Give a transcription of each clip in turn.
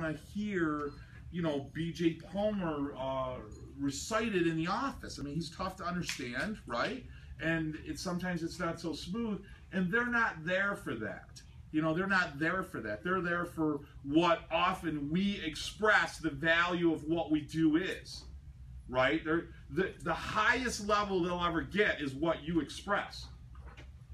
want to hear, you know, B.J. Palmer recited in the office. I mean, he's tough to understand, right? And sometimes it's not so smooth, and they're not there for that. You know, they're not there for that. They're there for what often we express the value of what we do is, right? The highest level they'll ever get is what you express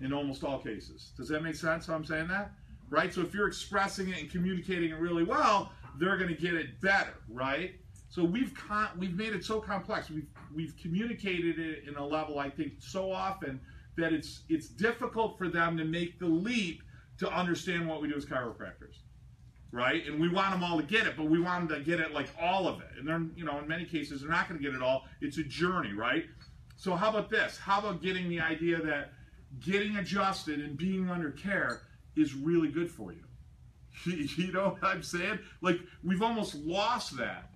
in almost all cases. Does that make sense how I'm saying that? Right? So if you're expressing it and communicating it really well, they're going to get it better, right? So we've made it so complex. We've communicated it in a level, I think, so often that it's difficult for them to make the leap to understand what we do as chiropractors, right? And we want them all to get it, but we want them to get it like all of it. And they're, you know, in many cases, they're not going to get it all. It's a journey, right? So how about this? How about getting the idea that getting adjusted and being under care is really good for you? You know what I'm saying? Like, we've almost lost that.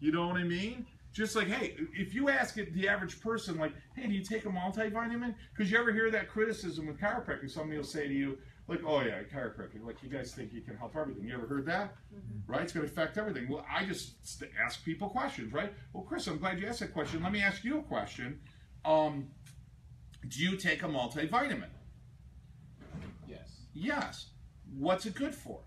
You know what I mean? Just like, hey, if you ask the average person, like, hey, do you take a multivitamin? Because you ever hear that criticism with chiropractic? Somebody will say to you, like, oh yeah, chiropractic, like, you guys think you can help everything. You ever heard that? Mm-hmm. Right? It's going to affect everything. Well, I just ask people questions, right? Well, Chris, I'm glad you asked that question. Let me ask you a question. Do you take a multivitamin? Yes. Yes. What's it good for?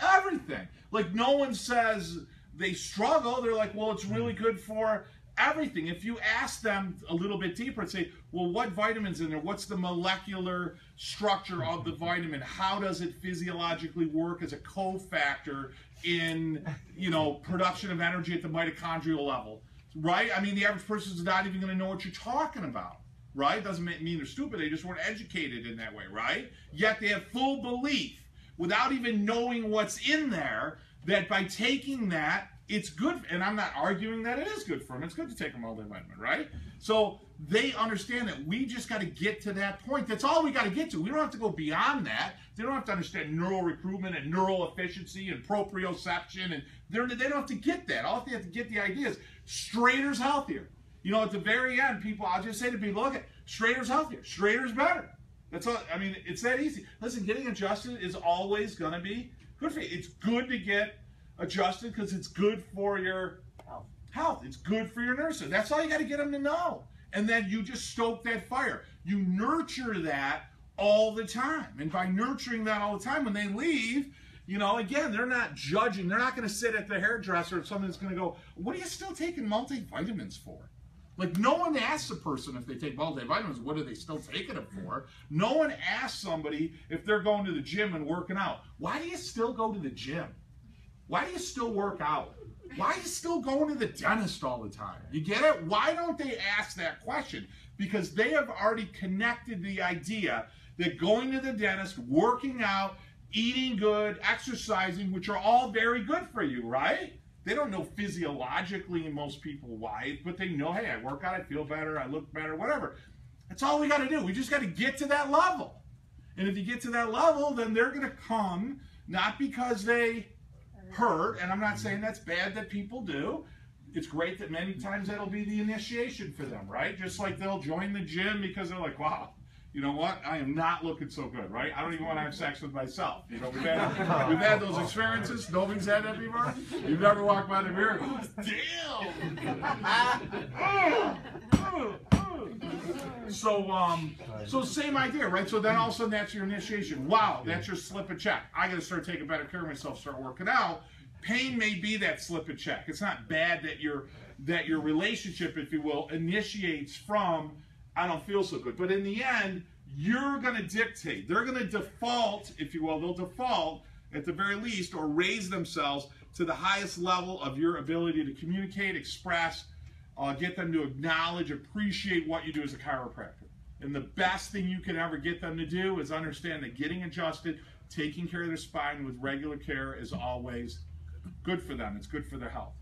Everything. Like, no one says they struggle. They're like, well, it's really good for everything. If you ask them a little bit deeper and say, well, what vitamin's in there? What's the molecular structure of the vitamin? How does it physiologically work as a cofactor in, you know, production of energy at the mitochondrial level? Right? I mean, the average person's not even going to know what you're talking about. Right? Doesn't mean they're stupid. They just weren't educated in that way. Right? Yet they have full belief, without even knowing what's in there, that by taking that, it's good. And I'm not arguing that it is good for them. It's good to take them all day, right? So they understand that. We just got to get to that point. That's all we got to get to. We don't have to go beyond that. They don't have to understand neural recruitment and neural efficiency and proprioception. And they don't have to get that. All they have to get the idea is straighter's healthier. You know, at the very end, people, I'll just say to people, look, straighter's healthier. Straighter's better. That's all. I mean, it's that easy. Listen, getting adjusted is always going to be good for you. It's good to get adjusted because it's good for your health. It's good for your nervous system. That's all you got to get them to know. And then you just stoke that fire. You nurture that all the time. And by nurturing that all the time, when they leave, you know, again, they're not judging. They're not going to sit at the hairdresser or something that's going to go, what are you still taking multivitamins for? Like, no one asks a person if they take multivitamins, what are they still taking them for? No one asks somebody if they're going to the gym and working out, why do you still go to the gym? Why do you still work out? Why are you still going to the dentist all the time? You get it? Why don't they ask that question? Because they have already connected the idea that going to the dentist, working out, eating good, exercising, which are all very good for you, right? They don't know physiologically in most people why, but they know, hey, I work out, I feel better, I look better, whatever. That's all we got to do. We just got to get to that level. And if you get to that level, then they're going to come, not because they hurt, and I'm not saying that's bad that people do. It's great that many times that'll be the initiation for them, right? Just like they'll join the gym because they're like, wow, you know what? I am not looking so good, right? I don't even want to have sex with myself. You know, we've had those experiences. Nobody's had that before. You've never walked by the mirror. Damn! So same idea, right? So then all of a sudden that's your initiation. Wow, that's your slip and check. I got to start taking better care of myself, start working out. Pain may be that slip and check. It's not bad that your relationship, if you will, initiates from, I don't feel so good. But in the end, you're going to dictate. They're going to default, if you will. They'll default, at the very least, or raise themselves to the highest level of your ability to communicate, express, get them to acknowledge, appreciate what you do as a chiropractor. And the best thing you can ever get them to do is understand that getting adjusted, taking care of their spine with regular care is always good for them. It's good for their health.